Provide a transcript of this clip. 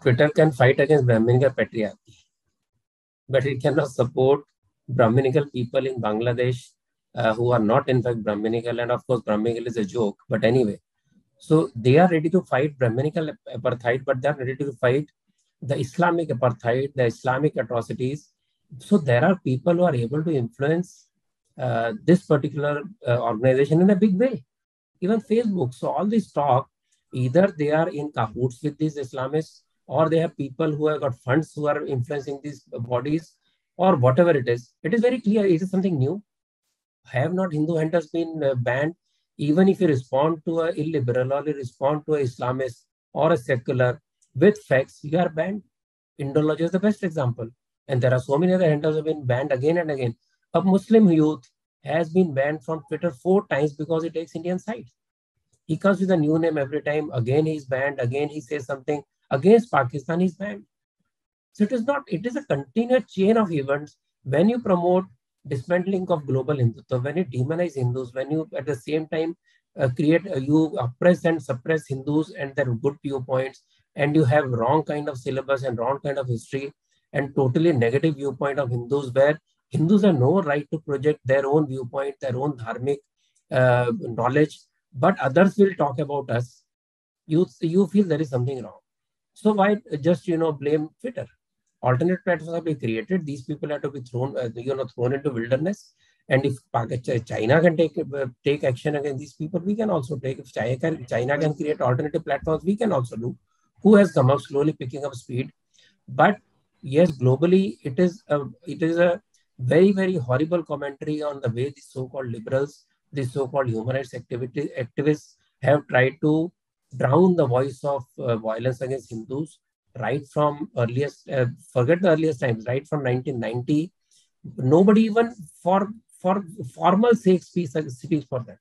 Twitter can fight against Brahminical patriarchy, but it cannot support Brahminical people in Bangladesh who are not in fact Brahminical, and of course Brahminical is a joke, but anyway. So they are ready to fight Brahminical apartheid, but they are ready to fight the Islamic apartheid, the Islamic atrocities. So there are people who are able to influence this particular organization in a big way, even Facebook. So all this talk, either they are in cahoots with these Islamists, or they have people who have got funds who are influencing these bodies, or whatever it is. It is very clear. It is something new. Have not Hindu hunters been banned? Even if you respond to an illiberal or you respond to an Islamist or a secular with facts, you are banned. Indology is the best example. And there are so many other hunters who have been banned again and again. A Muslim youth has been banned from Twitter 4 times because he takes Indian sides. He comes with a new name every time. Again, he's banned. Again, he says something against Pakistan, he's banned. So it is not, it is a continuous chain of events. When you promote dismantling of global Hindutva, when you demonize Hindus, when you at the same time you oppress and suppress Hindus and their good viewpoints, and you have wrong kind of syllabus and wrong kind of history and totally negative viewpoint of Hindus, where Hindus have no right to project their own viewpoint, their own dharmic knowledge, but others will talk about us, you feel there is something wrong. So why just, blame Twitter? Alternate platforms have been created. These people have to be thrown, thrown into wilderness. And if China can take action against these people, we can also take. If China can create alternative platforms, we can also do. Who has come up slowly, picking up speed? But yes, globally, it is a very, very horrible commentary on the way these so-called liberals, these so-called human rights activists have tried to drown the voice of violence against Hindus right from earliest, forget the earliest times, right from 1990. Nobody even for formal sake speaks for that.